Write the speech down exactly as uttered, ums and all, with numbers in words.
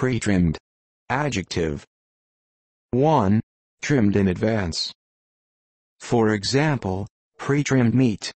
Pre-trimmed. Adjective. one. Trimmed in advance. For example, pre-trimmed meat.